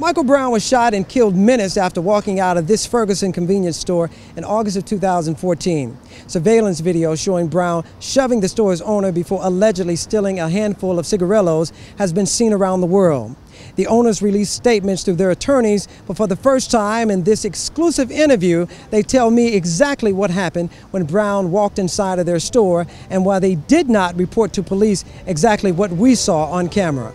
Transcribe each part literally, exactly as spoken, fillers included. Michael Brown was shot and killed minutes after walking out of this Ferguson convenience store in August of two thousand fourteen. Surveillance video showing Brown shoving the store's owner before allegedly stealing a handful of cigarillos has been seen around the world. The owners released statements through their attorneys, but for the first time in this exclusive interview, they tell me exactly what happened when Brown walked inside of their store and why they did not report to police exactly what we saw on camera.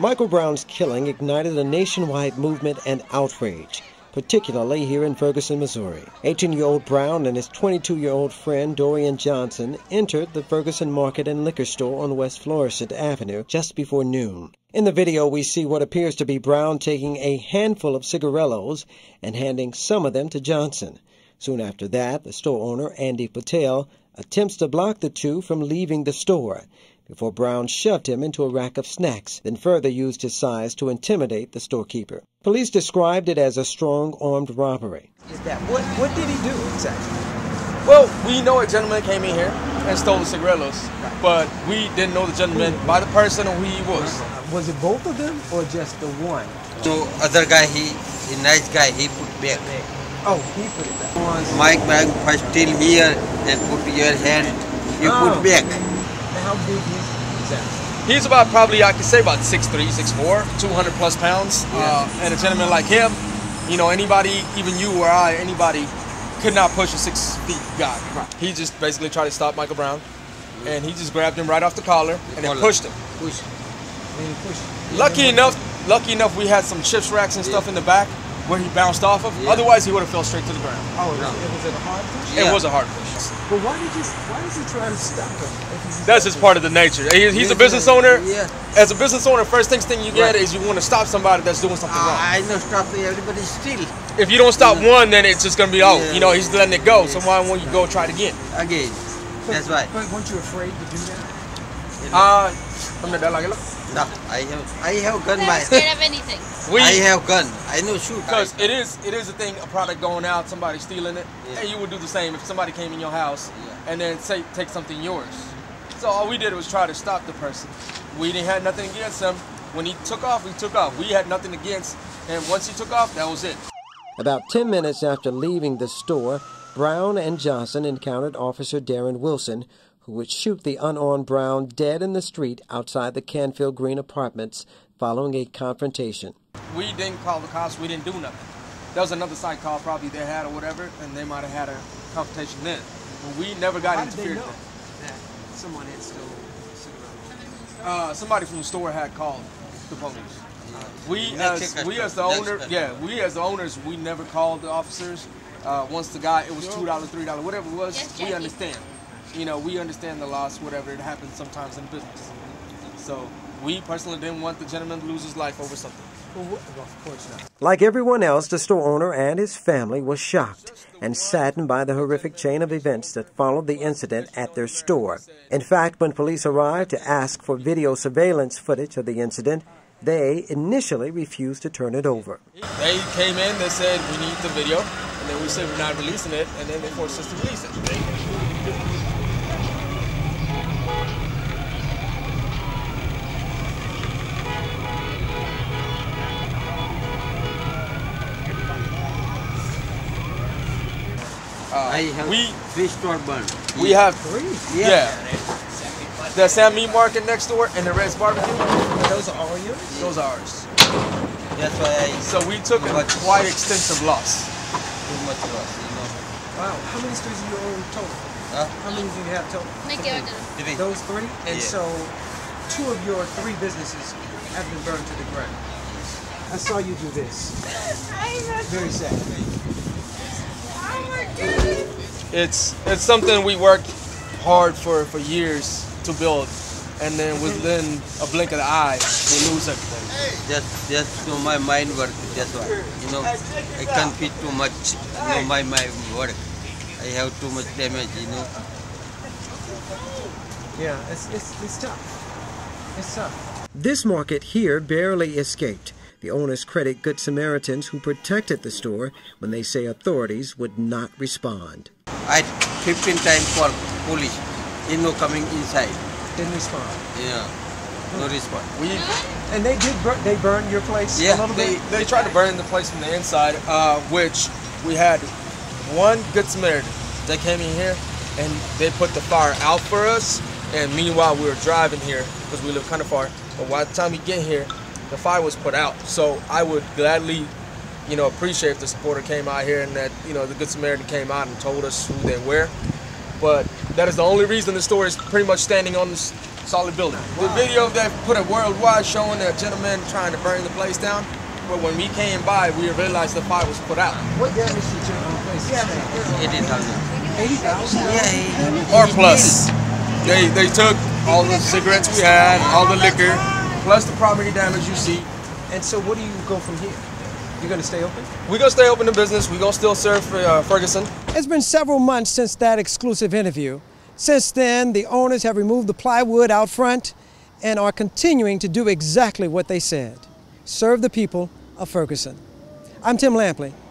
Michael Brown's killing ignited a nationwide movement and outrage, particularly here in Ferguson, Missouri. eighteen-year-old Brown and his twenty-two-year-old friend Dorian Johnson entered the Ferguson Market and Liquor Store on West Florissant Avenue just before noon. In the video, we see what appears to be Brown taking a handful of cigarillos and handing some of them to Johnson. Soon after that, the store owner, Andy Patel, attempts to block the two from leaving the store before Brown shoved him into a rack of snacks, then further used his size to intimidate the storekeeper. Police described it as a strong armed robbery. Is that, what, what did he do exactly? Well, we know a gentleman came in here and stole the cigarillos, right, but we didn't know the gentleman by the person who he was. Was it both of them or just the one? The other guy, he, the nice guy, he put back. Oh, he put it back. Oh, Mike, Mike, first till here, then put your hand, you oh. put back. How big is that? He's about probably, I could say about six three, six four, two hundred plus pounds. Yeah. Uh, and a gentleman like him, you know, anybody, even you or I, anybody could not push a six feet guy. Right. He just basically tried to stop Michael Brown, yeah, and he just grabbed him right off the collar the and collar. then pushed him. Push. Then push. Then lucky then enough, push. lucky enough, we had some chips racks and yeah. stuff in the back where he bounced off of. Yeah. Otherwise, he would have fell straight to the ground. Oh, no. It was a hard push? Yeah. It was a hard push. But why did you, why is he trying to stop him? That's just part of the nature. He, he's a business owner. Yeah. As a business owner, first thing thing you get right. is you want to stop somebody that's doing something uh, wrong. I know stop everybody still. If you don't stop yeah. one, then it's just gonna be out. Yeah. You know, he's letting it go. Yes. So why won't you go try it again? Again. That's right. But weren't you afraid to do that? Uh, no, I have I have gun. I'm scared of anything. We, I have gun. I know shoot. Because it is it is a thing, a product going out, somebody stealing it, yeah. and you would do the same if somebody came in your house yeah. and then say take something yours. So all we did was try to stop the person. We didn't have nothing against him. When he took off, we took off. We had nothing against, and once he took off, that was it. About ten minutes after leaving the store, Brown and Johnson encountered Officer Darren Wilson, who would shoot the unarmed Brown dead in the street outside the Canfield Green Apartments following a confrontation. We didn't call the cops. We didn't do nothing. There was another side call probably they had or whatever, and they might have had a confrontation then. But we never got How interfered with. That someone had stole cigarettes. Uh, somebody from the store had called the police. Uh, we, as, we as the owner, yeah, we as the owners, we never called the officers. Uh, once the guy, it was two dollars, three dollars, whatever it was, yes, we understand. You know, we understand the loss, whatever, it happens sometimes in business. So we personally didn't want the gentleman to lose his life over something. Well, of course not. Like everyone else, the store owner and his family were shocked and saddened by the horrific chain of events that followed the incident at their store. In fact, when police arrived to ask for video surveillance footage of the incident, they initially refused to turn it over. They came in, they said, we need the video, and then we said we're not releasing it, and then they forced us to release it. I have we, three store burned. We yeah. have three? Yeah. yeah. The Sam Meat Market next door and the Red's Barbecue. Those are all yours? Yeah. Those are ours. That's why I... So we took a quite extensive loss. Too much loss, you know. Wow. How many stores do you own total? Huh? How many do you have total? Three. Those three? And yeah. so two of your three businesses have been burned to the ground. I saw you do this. Very sad. It's it's something we worked hard for for years to build, and then within a blink of the eye, we lose everything. Just just so my mind work, that's why. You know, I can't feed too much. You know, my my work. I have too much damage. You know. Yeah, it's it's it's tough. It's tough. This market here barely escaped. The owners credit Good Samaritans who protected the store when they say authorities would not respond. I fifteen times for police, you know, coming inside. Didn't respond? Yeah. Looted is fun. We and they did bur they burned your place yeah, a little they, bit. They tried to burn the place from the inside, uh, which we had one good Samaritan. They came in here and they put the fire out for us. And meanwhile, we were driving here because we live kind of far. But by the time we get here, the fire was put out. So I would gladly, you know, appreciate if the supporter came out here and that, you know, the good Samaritan came out and told us who they were. But that is the only reason the store is pretty much standing on this solid building. Wow. The video that put it worldwide showing that gentleman trying to burn the place down. But when we came by, we realized the fire was put out. What damage did you do? It did eighty thousand. Yeah. Or plus. They they took all the cigarettes we had, all the liquor, plus the property damage you see. And so, what do you go from here? You're gonna stay open? We're gonna stay open to business. We're gonna still serve for, uh, Ferguson. It's been several months since that exclusive interview. Since then, the owners have removed the plywood out front and are continuing to do exactly what they said. Serve the people of Ferguson. I'm Tim Lampley.